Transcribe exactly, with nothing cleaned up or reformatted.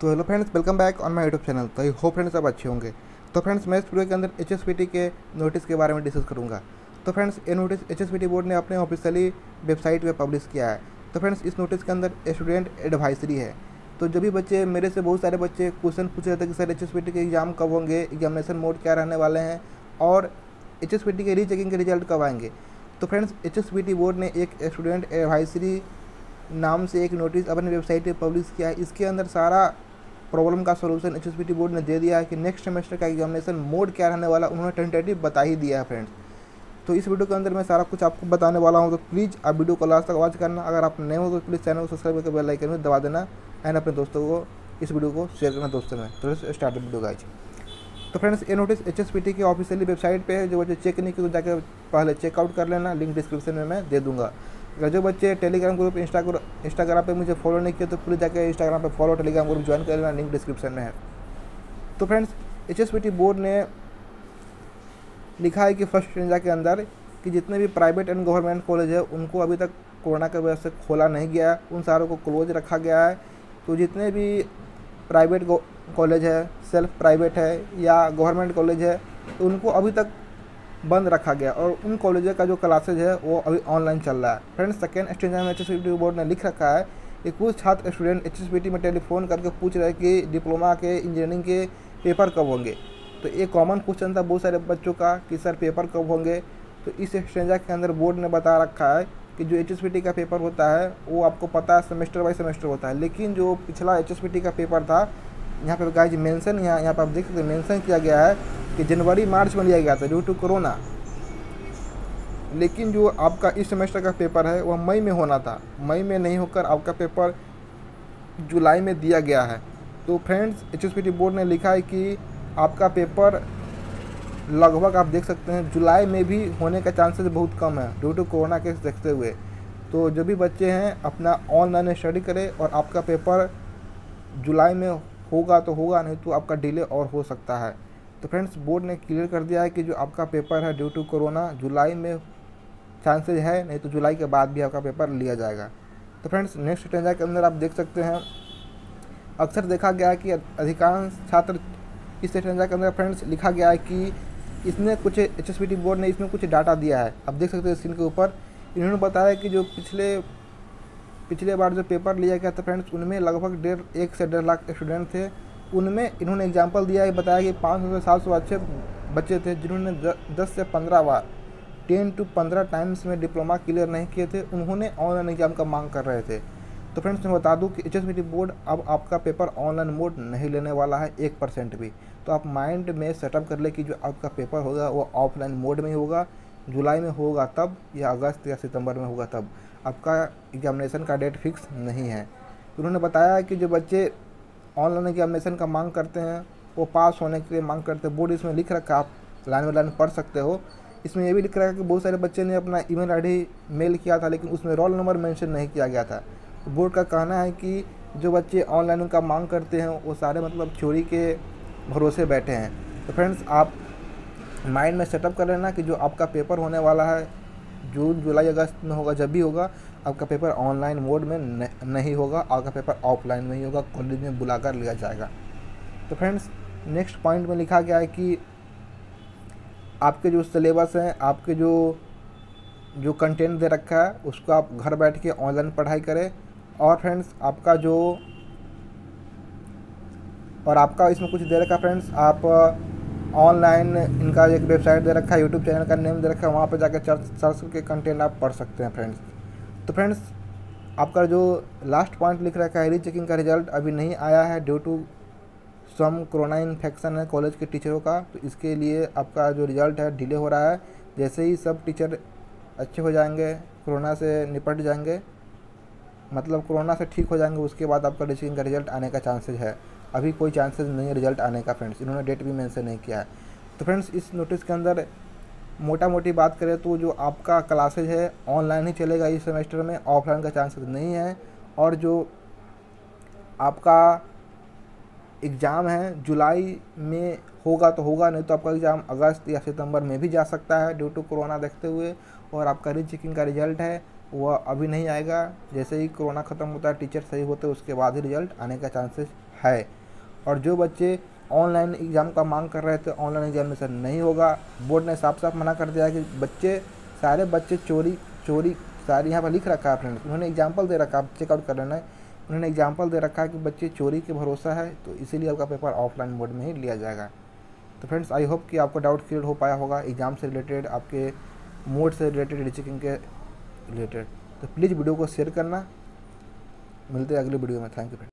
तो hello friends, welcome back on my YouTube channel. तो I hope friends आप अच्छे होंगे। तो फ्रेंड्स मैं इस वीडियो के अंदर एचएसबीटी के नोटिस के बारे में डिस्कस करूंगा। तो फ्रेंड्स ये नोटिस एचएसबीटी बोर्ड ने अपने ऑफिशियली वेबसाइट पे पब्लिश किया है। तो फ्रेंड्स इस नोटिस के अंदर स्टूडेंट एडवाइजरी है। तो जो भी बच्चे, मेरे से बहुत सारे बच्चे क्वेश्चन पूछ रहे थे कि सर एचएसबीटी के एग्ज़ाम कब होंगे, एग्जामिनेशन मोड क्या रहने वाले हैं और एचएसबीटी के रीचेकिंग के रिजल्ट कब आएंगे। तो फ्रेंड्स एचएसबीटी बोर्ड ने एक स्टूडेंट एडवाइजरी नाम से एक नोटिस अपनी वेबसाइट पर पब्लिश किया है। इसके अंदर सारा प्रॉब्लम का सलूशन एचएसबीटी बोर्ड ने दे दिया है कि नेक्स्ट सेमेस्टर का एग्जामिनेशन मोड क्या रहने वाला, उन्होंने टेंटेटिव बता ही दिया है फ्रेंड्स। तो इस वीडियो के अंदर मैं सारा कुछ आपको बताने वाला हूं। तो प्लीज़ आप वीडियो को लास्ट तक वॉच करना। अगर आप नए हो तो प्लीज़ चैनल को सब्सक्राइब करके बेल आइकन में दबा देना एंड अपने दोस्तों को इस वीडियो को शेयर करना दोस्तों में। तो स्टार्ट वीडियो गाइस। तो फ्रेंड्स ये नोटिस एचएसबीटी की ऑफिशियली वेबसाइट पर है। जो बच्चे चेक नहीं किए तो जाकर पहले चेकआउट कर लेना, लिंक डिस्क्रिप्शन में मैं दे दूँगा। अगर जो बच्चे टेलीग्राम ग्रुप इंस्टा इंस्टाग्राम पे मुझे फॉलो नहीं किया तो प्लीज़ जाकर इंस्टाग्राम पे फॉलो टेलीग्राम ग्रुप ज्वाइन कर लेना, लिंक डिस्क्रिप्शन में है। तो फ्रेंड्स एचएसबीटी बोर्ड ने लिखा है कि फर्स्ट इंडिया के अंदर कि जितने भी प्राइवेट एंड गवर्नमेंट कॉलेज है उनको अभी तक कोरोना की वजह से खोला नहीं गया, उन सारों को क्लोज रखा गया है। तो जितने भी प्राइवेट कॉलेज है, सेल्फ प्राइवेट है या गवर्नमेंट कॉलेज है, तो उनको अभी तक बंद रखा गया और उन कॉलेजों का जो क्लासेज है वो अभी ऑनलाइन चल रहा है। फ्रेंड्स सेकेंड स्टेंजा में एचएसबीटी बोर्ड ने लिख रखा है कि कुछ छात्र स्टूडेंट एचएसबीटी में टेलीफोन करके पूछ रहे हैं कि डिप्लोमा के इंजीनियरिंग के पेपर कब होंगे। तो ये कॉमन क्वेश्चन था बहुत सारे बच्चों का कि सर पेपर कब होंगे। तो इस स्टेंजा के अंदर बोर्ड ने बता रखा है कि जो एचएसबीटी का पेपर होता है वो आपको पता है सेमेस्टर बाई सेमेस्टर होता है, लेकिन जो पिछला एचएसबीटी का पेपर था यहाँ पर गाइज मेंशन यहाँ यहाँ पर आप देख सकते हैं मेंशन किया गया है कि जनवरी मार्च में लिया गया था ड्यू टू कोरोना, लेकिन जो आपका इस सेमेस्टर का पेपर है वह मई में होना था, मई में नहीं होकर आपका पेपर जुलाई में दिया गया है। तो फ्रेंड्स एचएसबीटी बोर्ड ने लिखा है कि आपका पेपर लगभग आप देख सकते हैं जुलाई में भी होने का चांसेस बहुत कम है ड्यू टू कोरोना के देखते हुए। तो जो भी बच्चे हैं अपना ऑनलाइन स्टडी करें और आपका पेपर जुलाई में होगा तो होगा, नहीं तो आपका डिले और हो सकता है। तो फ्रेंड्स बोर्ड ने क्लियर कर दिया है कि जो आपका पेपर है ड्यू टू कोरोना जुलाई में चांसेस है, नहीं तो जुलाई के बाद भी आपका पेपर लिया जाएगा। तो फ्रेंड्स नेक्स्ट स्टेंजा के अंदर आप देख सकते हैं अक्सर देखा गया है कि अधिकांश छात्र इस स्टेंजा के अंदर फ्रेंड्स लिखा गया है कि इसने कुछ एचएसबीटी बोर्ड ने इसमें कुछ डाटा दिया है। आप देख सकते हैं स्क्रीन के ऊपर इन्होंने बताया कि जो पिछले पिछले बार जो पेपर लिया गया था फ्रेंड्स उनमें लगभग डेढ़ एक से डेढ़ लाख स्टूडेंट थे। उनमें इन्होंने एग्जाम्पल दिया है, बताया कि पाँच सौ से सात सौ अच्छे बच्चे थे जिन्होंने दस से पंद्रह बार टेन टू पंद्रह टाइम्स में डिप्लोमा क्लियर नहीं किए थे, उन्होंने ऑनलाइन एग्जाम का मांग कर रहे थे। तो फ्रेंड्स मैं बता दूं कि एचएसबीटी बोर्ड अब आपका पेपर ऑनलाइन मोड नहीं लेने वाला है एक परसेंट भी। तो आप माइंड में सेटअप कर ले कि जो आपका पेपर होगा वो ऑफलाइन मोड में ही होगा। जुलाई में होगा तब या अगस्त या सितंबर में होगा तब, आपका एग्जामिनेशन का डेट फिक्स नहीं है। उन्होंने बताया कि जो बच्चे ऑनलाइन एग्जामिनेशन का मांग करते हैं वो पास होने के लिए मांग करते हैं। बोर्ड इसमें लिख रखा है, आप लाइन बाई लाइन पढ़ सकते हो। इसमें यह भी लिख रखा है कि बहुत सारे बच्चे ने अपना ईमेल आईडी मेल किया था लेकिन उसमें रोल नंबर मेंशन नहीं किया गया था। बोर्ड का कहना है कि जो बच्चे ऑनलाइन का मांग करते हैं वो सारे मतलब चोरी के भरोसे बैठे हैं। तो फ्रेंड्स आप माइंड में सेटअप कर लेना कि जो आपका पेपर होने वाला है जून जुलाई अगस्त में होगा, जब भी होगा आपका पेपर ऑनलाइन मोड में नहीं होगा, आपका पेपर ऑफलाइन में ही होगा, कॉलेज में बुलाकर लिया जाएगा। तो फ्रेंड्स नेक्स्ट पॉइंट में लिखा गया है कि आपके जो सिलेबस हैं, आपके जो जो कंटेंट दे रखा है उसको आप घर बैठ के ऑनलाइन पढ़ाई करें। और फ्रेंड्स आपका जो और आपका इसमें कुछ दे रखा फ्रेंड्स, आप ऑनलाइन इनका एक वेबसाइट दे रखा है, यूट्यूब चैनल का नेम दे रखा है, वहाँ पर जाकर सर्च सर्च करके कंटेंट आप पढ़ सकते हैं फ्रेंड्स। तो फ्रेंड्स आपका जो लास्ट पॉइंट लिख रखा है रीचेकिंग का रिजल्ट अभी नहीं आया है due to some corona infection है कॉलेज के टीचरों का। तो इसके लिए आपका जो रिजल्ट है डिले हो रहा है। जैसे ही सब टीचर अच्छे हो जाएंगे, कोरोना से निपट जाएंगे, मतलब कोरोना से ठीक हो जाएंगे, उसके बाद आपका रीचेकिंग का रिजल्ट आने का चांसेज है। अभी कोई चांसेस नहीं है रिजल्ट आने का फ्रेंड्स, इन्होंने डेट भी मेंशन नहीं किया है। तो फ्रेंड्स इस नोटिस के अंदर मोटा मोटी बात करें तो जो आपका क्लासेज है ऑनलाइन ही चलेगा इस सेमेस्टर में, ऑफलाइन का चांसेस नहीं है। और जो आपका एग्ज़ाम है जुलाई में होगा तो होगा, नहीं तो आपका एग्ज़ाम अगस्त या सितंबर में भी जा सकता है ड्यू टू कोरोना देखते हुए। और आपका रीचेकिंग का रिजल्ट है वह अभी नहीं आएगा, जैसे ही कोरोना ख़त्म होता है, टीचर सही होते उसके बाद ही रिजल्ट आने का चांसेस है। और जो बच्चे ऑनलाइन एग्ज़ाम का मांग कर रहे थे, ऑनलाइन एग्जामिनेशन नहीं होगा। बोर्ड ने साफ साफ मना कर दिया कि बच्चे सारे बच्चे चोरी चोरी सारी यहाँ पर लिख रखा है फ्रेंड्स, उन्होंने एग्जाम्पल दे रखा है, आप चेकआउट कर लेना है। उन्होंने एग्जाम्पल दे रखा है कि बच्चे चोरी के भरोसा है, तो इसीलिए आपका पेपर ऑफलाइन बोर्ड में ही लिया जाएगा। तो फ्रेंड्स आई होप कि आपको डाउट क्लियर हो पाया होगा एग्ज़ाम से रिलेटेड, आपके मोड से रिलेटेड, रीचेकिंग के रिलेटेड। तो प्लीज़ वीडियो को शेयर करना। मिलते हैं अगले वीडियो में। Thank you.